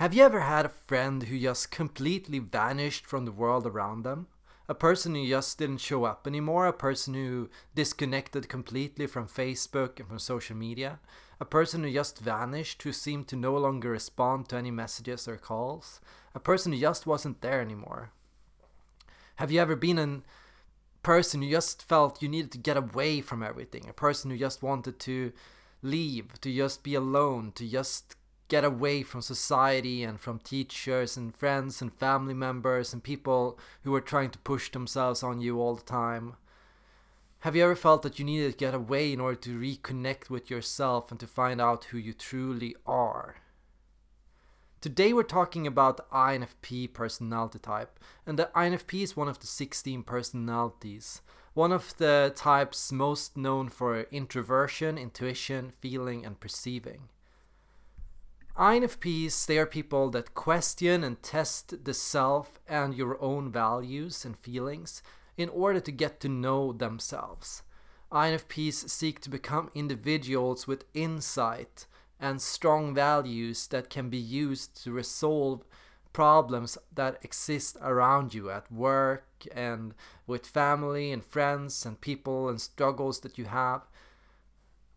Have you ever had a friend who just completely vanished from the world around them? A person who just didn't show up anymore, a person who disconnected completely from Facebook and from social media, a person who just vanished, who seemed to no longer respond to any messages or calls, a person who just wasn't there anymore. Have you ever been a person who just felt you needed to get away from everything, a person who just wanted to leave, to just be alone, to just get away from society and from teachers and friends and family members and people who are trying to push themselves on you all the time? Have you ever felt that you needed to get away in order to reconnect with yourself and to find out who you truly are? Today we're talking about the INFP personality type, and the INFP is one of the 16 personalities. One of the types most known for introversion, intuition, feeling and perceiving. INFPs, they are people that question and test the self and your own values and feelings in order to get to know themselves. INFPs seek to become individuals with insight and strong values that can be used to resolve problems that exist around you at work and with family and friends and people and struggles that you have.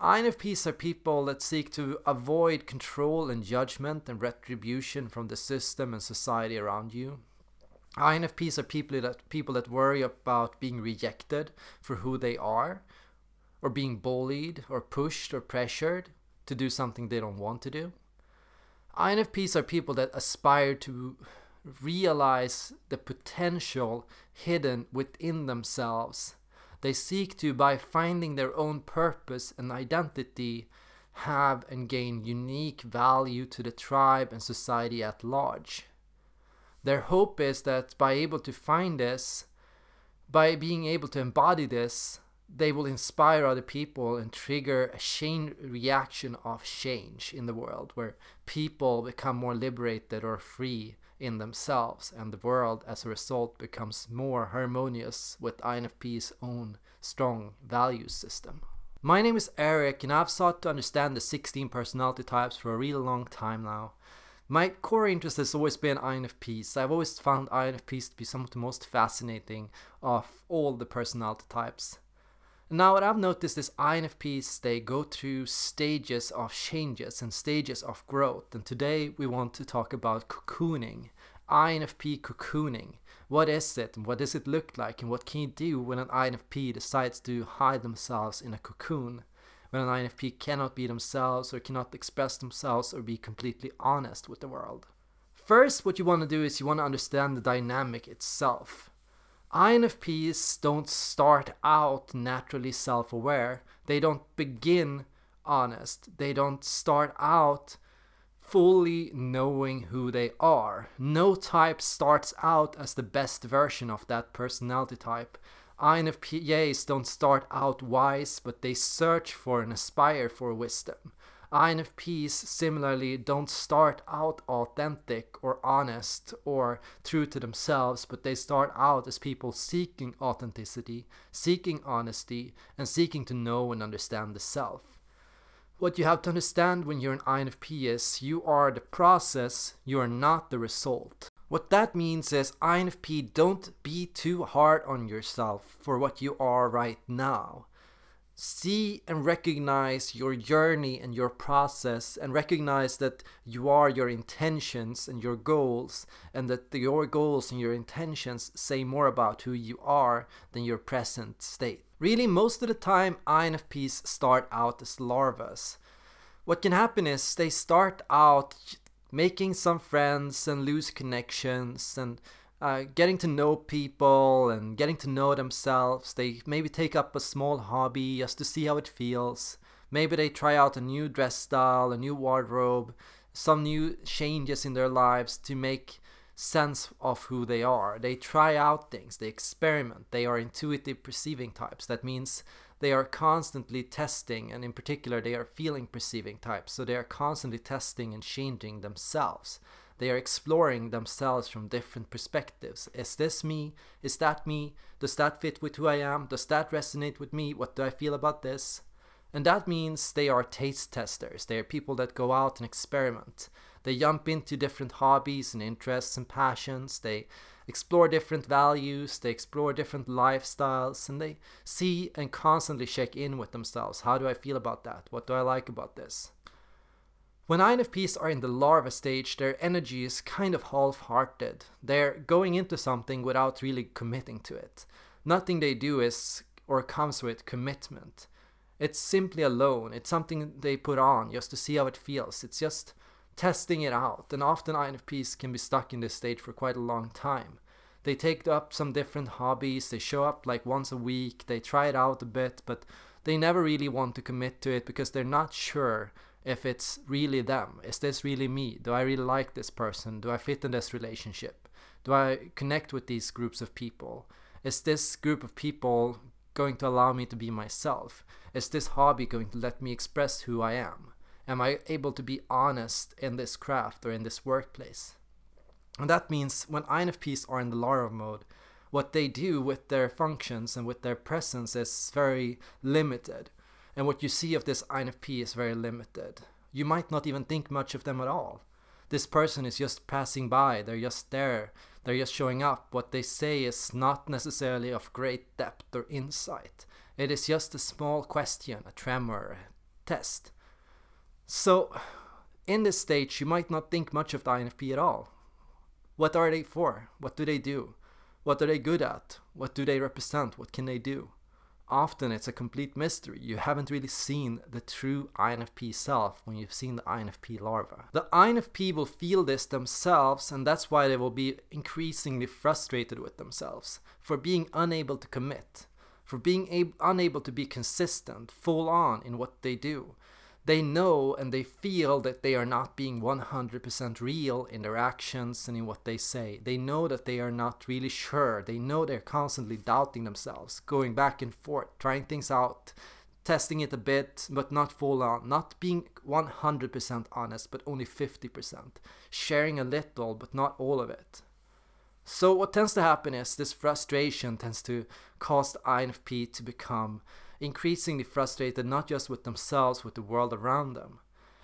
INFPs are people that seek to avoid control and judgment and retribution from the system and society around you. INFPs are people that worry about being rejected for who they are, or being bullied or pushed or pressured to do something they don't want to do. INFPs are people that aspire to realize the potential hidden within themselves. They seek to, by finding their own purpose and identity, have and gain unique value to the tribe and society at large. Their hope is that by able to find this, by being able to embody this, they will inspire other people and trigger a chain reaction of change in the world, where people become more liberated or free in themselves, and the world as a result becomes more harmonious with INFP's own strong value system. My name is Eric, and I've sought to understand the 16 personality types for a really long time now. My core interest has always been INFPs. I've always found INFPs to be some of the most fascinating of all the personality types. Now, what I've noticed is INFPs, they go through stages of changes and stages of growth. And today we want to talk about cocooning, INFP cocooning. What is it? And what does it look like? And what can you do when an INFP decides to hide themselves in a cocoon? When an INFP cannot be themselves or cannot express themselves or be completely honest with the world? First, what you want to do is you want to understand the dynamic itself. INFPs don't start out naturally self-aware. They don't begin honest. They don't start out fully knowing who they are. No type starts out as the best version of that personality type. INFPs don't start out wise, but they search for and aspire for wisdom. INFPs similarly don't start out authentic or honest or true to themselves, but they start out as people seeking authenticity, seeking honesty, and seeking to know and understand the self. What you have to understand when you're an INFP is you are the process, you are not the result. What that means is INFP, don't be too hard on yourself for what you are right now. See and recognize your journey and your process, and recognize that you are your intentions and your goals, and that your goals and your intentions say more about who you are than your present state. Really, most of the time INFPs start out as larvas. What can happen is they start out making some friends and loose connections and getting to know people and getting to know themselves. They maybe take up a small hobby just to see how it feels. Maybe they try out a new dress style, a new wardrobe, some new changes in their lives to make sense of who they are. They try out things, they experiment. They are intuitive perceiving types. That means they are constantly testing, and in particular they are feeling perceiving types. So they are constantly testing and changing themselves. They are exploring themselves from different perspectives. Is this me? Is that me? Does that fit with who I am? Does that resonate with me? What do I feel about this? And that means they are taste testers. They are people that go out and experiment. They jump into different hobbies and interests and passions. They explore different values, they explore different lifestyles, and they see and constantly check in with themselves. How do I feel about that? What do I like about this? When INFPs are in the larva stage, their energy is kind of half-hearted. They're going into something without really committing to it. Nothing they do is or comes with commitment. It's simply a loan. It's something they put on just to see how it feels. It's just testing it out, and often INFPs can be stuck in this stage for quite a long time. They take up some different hobbies, they show up like once a week, they try it out a bit, but they never really want to commit to it because they're not sure if it's really them. Is this really me? Do I really like this person? Do I fit in this relationship? Do I connect with these groups of people? Is this group of people going to allow me to be myself? Is this hobby going to let me express who I am? Am I able to be honest in this craft or in this workplace? And that means when INFPs are in the larva mode, what they do with their functions and with their presence is very limited. And what you see of this INFP is very limited. You might not even think much of them at all. This person is just passing by, they're just there, they're just showing up. What they say is not necessarily of great depth or insight. It is just a small question, a tremor, a test. So, in this stage, you might not think much of the INFP at all. What are they for? What do they do? What are they good at? What do they represent? What can they do? Often it's a complete mystery. You haven't really seen the true INFP self when you've seen the INFP larva. The INFP will feel this themselves, and that's why they will be increasingly frustrated with themselves for being unable to commit, for being unable to be consistent, full on in what they do. They know and they feel that they are not being 100% real in their actions and in what they say. They know that they are not really sure. They know they're constantly doubting themselves, going back and forth, trying things out, testing it a bit, but not full on, not being 100% honest, but only 50%, sharing a little, but not all of it. So what tends to happen is this frustration tends to cause the INFP to become increasingly frustrated, not just with themselves, with the world around them.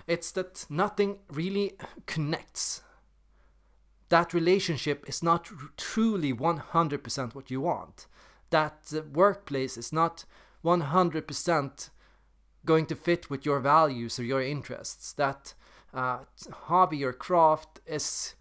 It's that nothing really connects. That relationship is not truly 100% what you want. That workplace is not 100% going to fit with your values or your interests. That hobby or craft is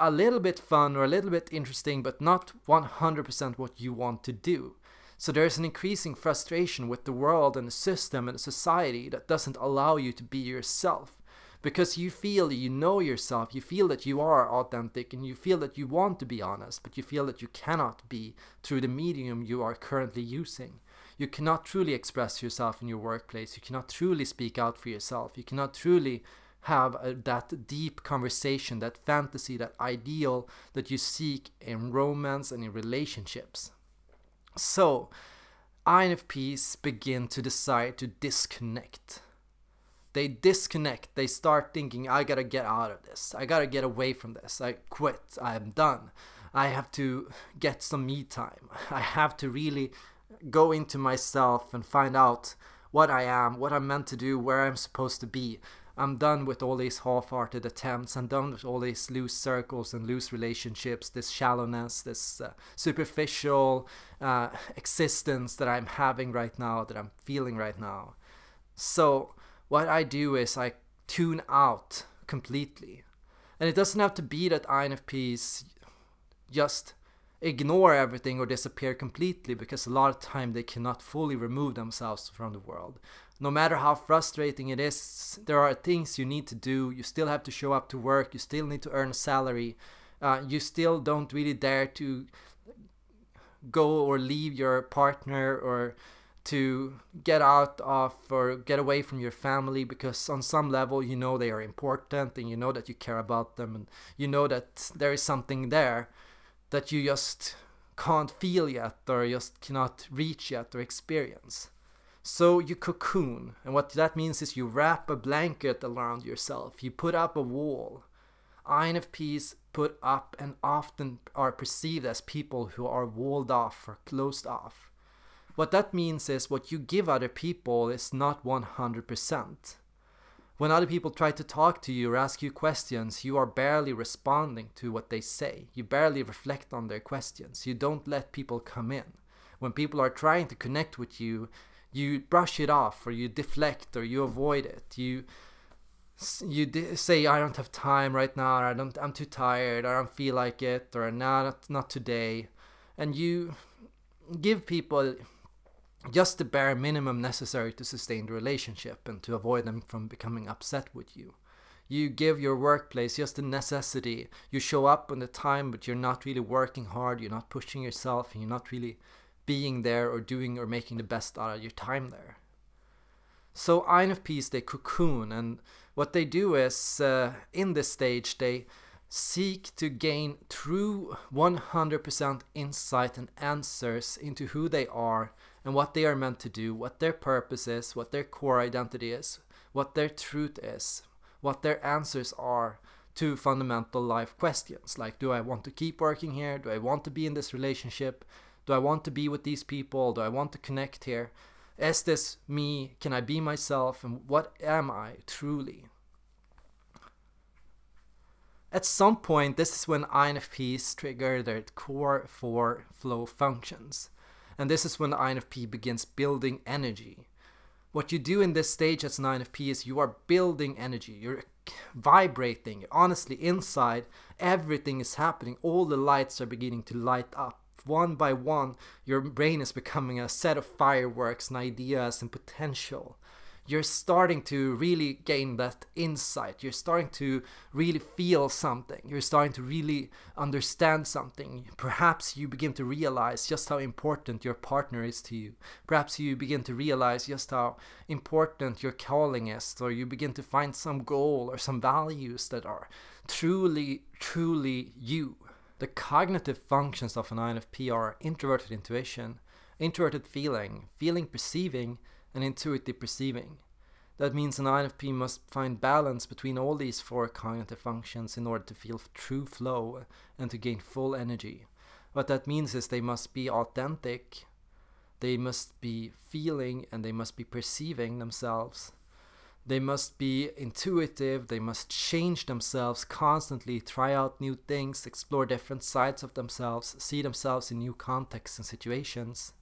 a little bit fun or a little bit interesting, but not 100% what you want to do. So there's an increasing frustration with the world and the system and the society that doesn't allow you to be yourself, because you feel you know yourself, you feel that you are authentic, and you feel that you want to be honest, but you feel that you cannot be through the medium you are currently using. You cannot truly express yourself in your workplace, you cannot truly speak out for yourself, you cannot truly have that deep conversation, that fantasy, that ideal that you seek in romance and in relationships. So, INFPs begin to decide to disconnect. They disconnect, they start thinking, I gotta get out of this, I gotta get away from this, I quit, I'm done, I have to get some me time, I have to really go into myself and find out what I am, what I'm meant to do, where I'm supposed to be. I'm done with all these half-hearted attempts, I'm done with all these loose circles and loose relationships, this shallowness, this superficial existence that I'm having right now, that I'm feeling right now. So what I do is I tune out completely. And it doesn't have to be that INFPs just ignore everything or disappear completely, because a lot of time they cannot fully remove themselves from the world. No matter how frustrating it is, there are things you need to do, you still have to show up to work, you still need to earn a salary, you still don't really dare to go or leave your partner or to get out of or get away from your family, because on some level you know they are important and you know that you care about them and you know that there is something there that you just can't feel yet or just cannot reach yet or experience. So you cocoon, and what that means is you wrap a blanket around yourself, you put up a wall. INFPs put up and often are perceived as people who are walled off or closed off. What that means is what you give other people is not 100%. When other people try to talk to you or ask you questions, you are barely responding to what they say. You barely reflect on their questions. You don't let people come in. When people are trying to connect with you, you brush it off, or you deflect, or you avoid it. You say, I don't have time right now, or I'm too tired, or I don't feel like it, or not today. And you give people just the bare minimum necessary to sustain the relationship and to avoid them from becoming upset with you. You give your workplace just the necessity. You show up on the time, but you're not really working hard, you're not pushing yourself, and you're not really being there or doing or making the best out of your time there. So INFPs, they cocoon, and what they do is, in this stage, they seek to gain true 100% insight and answers into who they are and what they are meant to do, what their purpose is, what their core identity is, what their truth is, what their answers are to fundamental life questions, like, do I want to keep working here? Do I want to be in this relationship? Do I want to be with these people? Do I want to connect here? Is this me? Can I be myself? And what am I truly? At some point, this is when INFPs trigger their core four flow functions. And this is when the INFP begins building energy. What you do in this stage as an INFP is you are building energy. You're vibrating. Honestly, inside, everything is happening. All the lights are beginning to light up. One by one, your brain is becoming a set of fireworks and ideas and potential. You're starting to really gain that insight. You're starting to really feel something. You're starting to really understand something. Perhaps you begin to realize just how important your partner is to you. Perhaps you begin to realize just how important your calling is, or you begin to find some goal or some values that are truly, truly you. The cognitive functions of an INFP are introverted intuition, introverted feeling, feeling perceiving, and intuitive perceiving. That means an INFP must find balance between all these four cognitive functions in order to feel true flow and to gain full energy. What that means is they must be authentic, they must be feeling, and they must be perceiving themselves. They must be intuitive, they must change themselves constantly, try out new things, explore different sides of themselves, see themselves in new contexts and situations.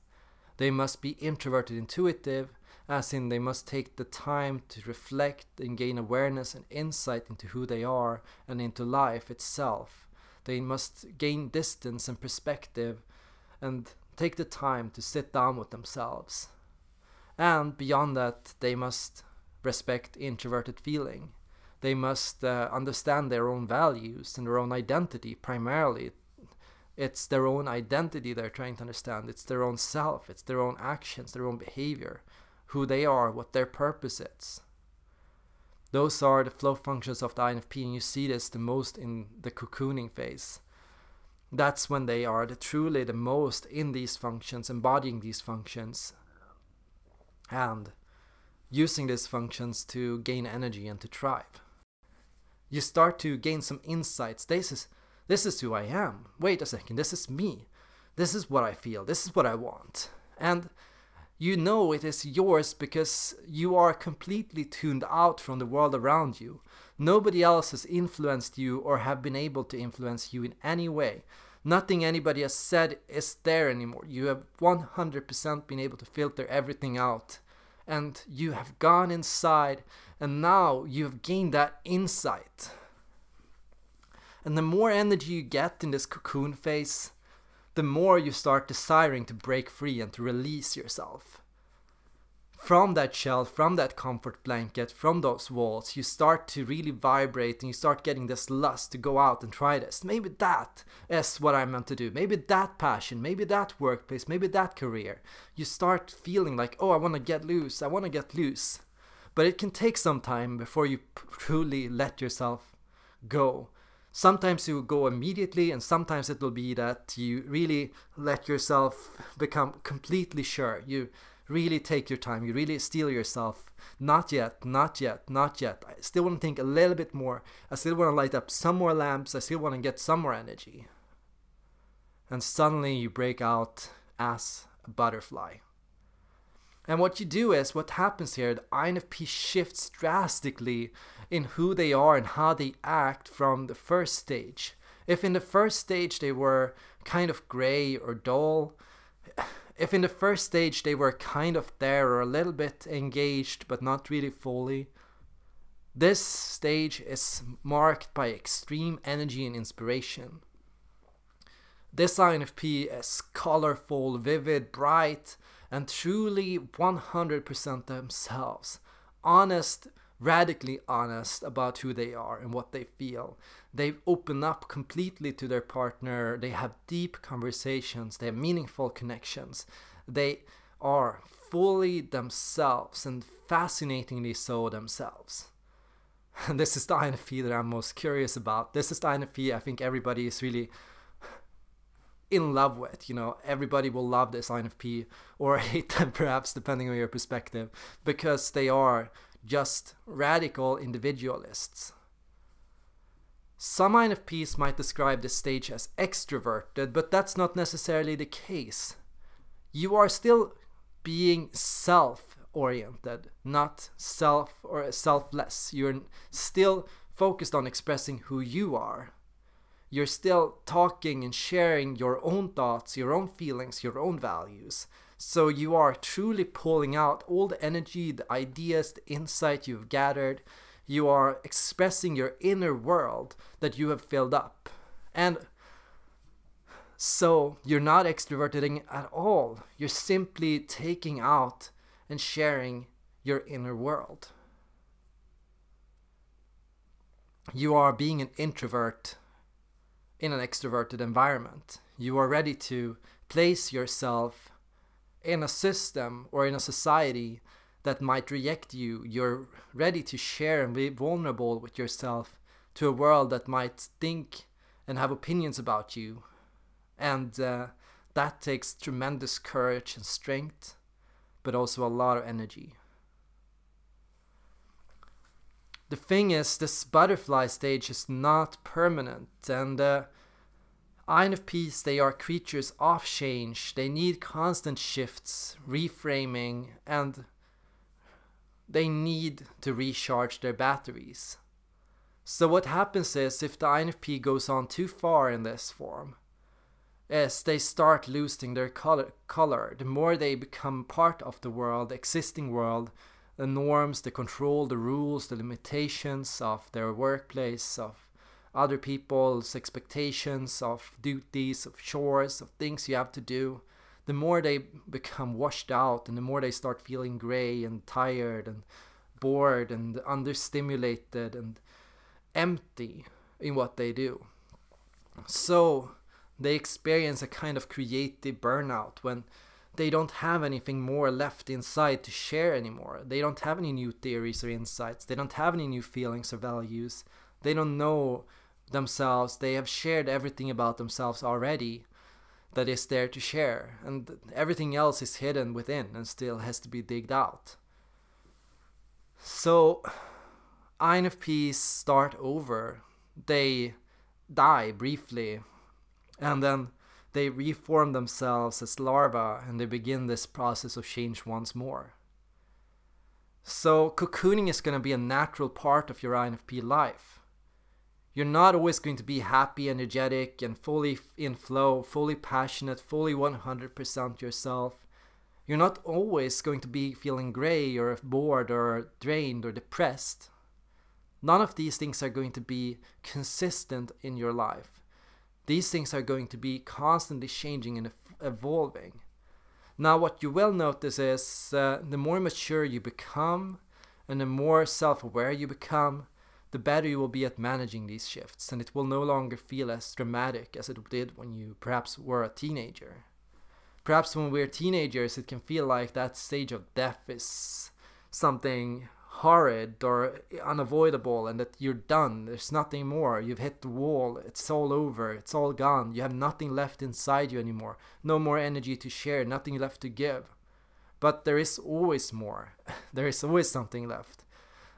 They must be introverted intuitive, as in they must take the time to reflect and gain awareness and insight into who they are and into life itself. They must gain distance and perspective and take the time to sit down with themselves. And beyond that, they must respect introverted feeling. They must understand their own values and their own identity primarily. It's their own identity they're trying to understand. It's their own self. It's their own actions, their own behavior, who they are, what their purpose is. Those are the flow functions of the INFP, and you see this the most in the cocooning phase. That's when they are truly the most in these functions, embodying these functions, and using these functions to gain energy and to thrive. You start to gain some insights. This is who I am. Wait a second, this is me. This is what I feel. This is what I want. And you know it is yours because you are completely tuned out from the world around you. Nobody else has influenced you or have been able to influence you in any way. Nothing anybody has said is there anymore. You have 100% been able to filter everything out. And you have gone inside, and now you have gained that insight. And the more energy you get in this cocoon phase, the more you start desiring to break free and to release yourself. From that shell, from that comfort blanket, from those walls, you start to really vibrate, and you start getting this lust to go out and try this. Maybe that is what I'm meant to do. Maybe that passion, maybe that workplace, maybe that career. You start feeling like, oh, I want to get loose, I want to get loose. But it can take some time before you truly let yourself go. Sometimes you will go immediately, and sometimes it will be that you really let yourself become completely sure. You really take your time. You really steel yourself. Not yet, not yet, not yet. I still want to think a little bit more. I still want to light up some more lamps. I still want to get some more energy. And suddenly you break out as a butterfly. And what you do is, what happens here, the INFP shifts drastically in who they are and how they act from the first stage. If in the first stage they were kind of gray or dull, if in the first stage they were kind of there or a little bit engaged but not really fully, this stage is marked by extreme energy and inspiration. This INFP is colorful, vivid, bright, and truly 100% themselves. Honest, radically honest about who they are and what they feel. They open up completely to their partner. They have deep conversations. They have meaningful connections. They are fully themselves and fascinatingly so themselves. And this is the INFP that I'm most curious about. This is the INFP I think everybody is really in love with. You know, everybody will love this INFP or hate them perhaps depending on your perspective, because they are just radical individualists. Some INFPs might describe this stage as extroverted, but that's not necessarily the case. You are still being self-oriented, not self or selfless. You're still focused on expressing who you are. You're still talking and sharing your own thoughts, your own feelings, your own values. So you are truly pulling out all the energy, the ideas, the insight you've gathered. You are expressing your inner world that you have filled up. And so you're not extroverting at all. You're simply taking out and sharing your inner world. You are being an introvert in an extroverted environment. You are ready to place yourself in a system or in a society that might reject you. You're ready to share and be vulnerable with yourself to a world that might think and have opinions about you. And that takes tremendous courage and strength, but also a lot of energy. The thing is, this butterfly stage is not permanent, and INFPs, they are creatures of change. They need constant shifts, reframing, and they need to recharge their batteries. So what happens is, if the INFP goes on too far in this form, is they start losing their color. The more they become part of the world, the existing world, the norms, the control, the rules, the limitations of their workplace, of other people's expectations, of duties, of chores, of things you have to do, the more they become washed out and the more they start feeling gray and tired and bored and understimulated and empty in what they do. So they experience a kind of creative burnout when they don't have anything more left inside to share anymore. They don't have any new theories or insights. They don't have any new feelings or values. They don't know themselves. They have shared everything about themselves already that is there to share, and everything else is hidden within and still has to be digged out. So INFPs start over. They die briefly, and then they reform themselves as larvae, and they begin this process of change once more. So cocooning is going to be a natural part of your INFP life. You're not always going to be happy, energetic, and fully in flow, fully passionate, fully 100% yourself. You're not always going to be feeling gray or bored or drained or depressed. None of these things are going to be consistent in your life. These things are going to be constantly changing and evolving. Now, what you will notice is the more mature you become and the more self-aware you become, the better you will be at managing these shifts, and it will no longer feel as dramatic as it did when you perhaps were a teenager. Perhaps when we're teenagers, it can feel like that stage of death is something horrid or unavoidable and that you're done. There's nothing more. You've hit the wall. It's all over. It's all gone. You have nothing left inside you anymore. No more energy to share. Nothing left to give. But there is always more. There is always something left.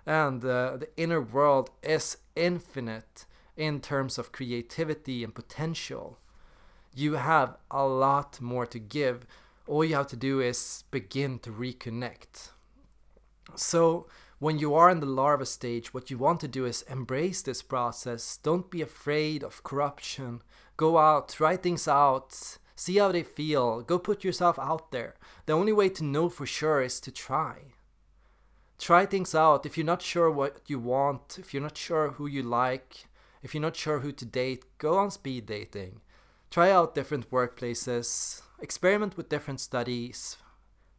And the inner world is infinite in terms of creativity and potential. You have a lot more to give all you have to do is begin to reconnect. So when you are in the larva stage, what you want to do is embrace this process. Don't be afraid of corruption. Go out, try things out, see how they feel. Go put yourself out there. The only way to know for sure is to try. Try things out. If you're not sure what you want, if you're not sure who you like, if you're not sure who to date, go on speed dating. Try out different workplaces. Experiment with different studies.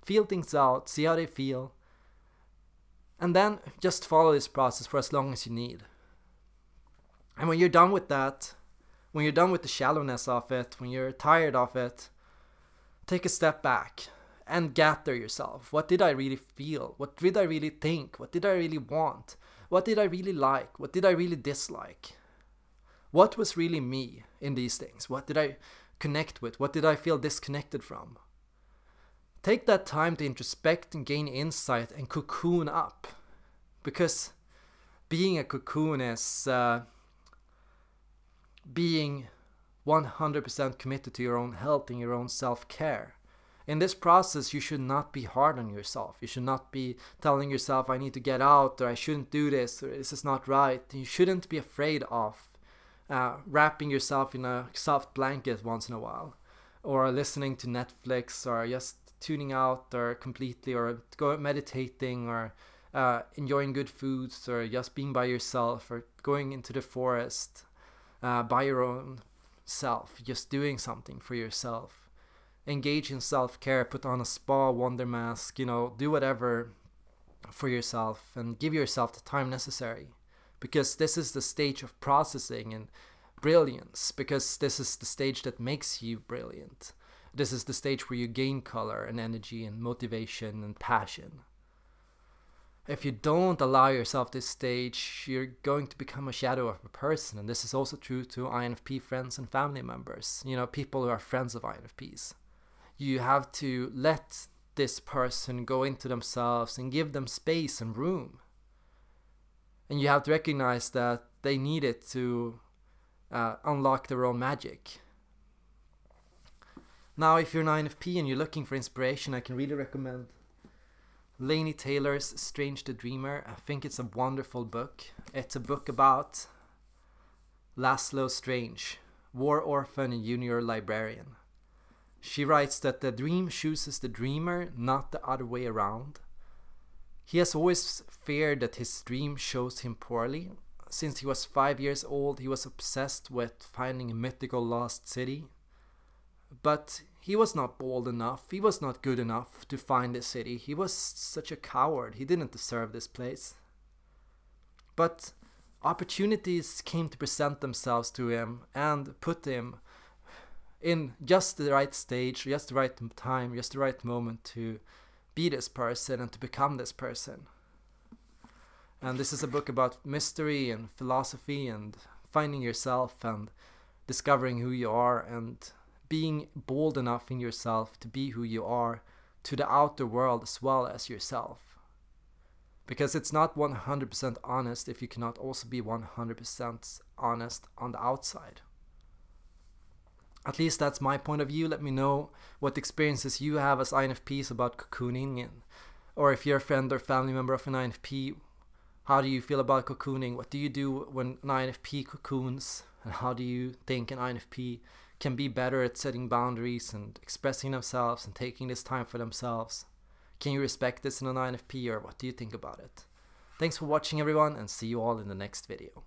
Feel things out, see how they feel. And then just follow this process for as long as you need. And when you're done with that, when you're done with the shallowness of it, when you're tired of it, take a step back and gather yourself. What did I really feel? What did I really think? What did I really want? What did I really like? What did I really dislike? What was really me in these things? What did I connect with? What did I feel disconnected from? Take that time to introspect and gain insight and cocoon up. Because being a cocoon is being 100% committed to your own health and your own self-care. In this process, you should not be hard on yourself. You should not be telling yourself, I need to get out, or I shouldn't do this, or this is not right. You shouldn't be afraid of wrapping yourself in a soft blanket once in a while, or listening to Netflix, or just tuning out, or completely, or meditating, or enjoying good foods, or just being by yourself, or going into the forest by your own self, just doing something for yourself. Engage in self-care, put on a spa wonder mask, you know, do whatever for yourself and give yourself the time necessary, because this is the stage of processing and brilliance, because this is the stage that makes you brilliant. This is the stage where you gain color and energy and motivation and passion. If you don't allow yourself this stage, you're going to become a shadow of a person. And this is also true to INFP friends and family members, you know, people who are friends of INFPs. You have to let this person go into themselves and give them space and room. And you have to recognize that they need it to unlock their own magic. Now, if you're an INFP and you're looking for inspiration, I can really recommend Laini Taylor's Strange the Dreamer. I think it's a wonderful book. It's a book about Laszlo Strange, war orphan and junior librarian. She writes that the dream chooses the dreamer, not the other way around. He has always feared that his dream chose him poorly. Since he was 5 years old, he was obsessed with finding a mythical lost city. But he was not bold enough, he was not good enough to find the city. He was such a coward, he didn't deserve this place. But opportunities came to present themselves to him and put him in just the right stage, just the right time, just the right moment to be this person and to become this person. And this is a book about mystery and philosophy and finding yourself and discovering who you are and being bold enough in yourself to be who you are to the outer world as well as yourself. Because it's not 100% honest if you cannot also be 100% honest on the outside. At least that's my point of view. Let me know what experiences you have as INFPs about cocooning, and, or if you're a friend or family member of an INFP, how do you feel about cocooning? What do you do when an INFP cocoons? And how do you think an INFP can be better at setting boundaries and expressing themselves and taking this time for themselves? Can you respect this in an INFP, or what do you think about it? Thanks for watching, everyone, and see you all in the next video.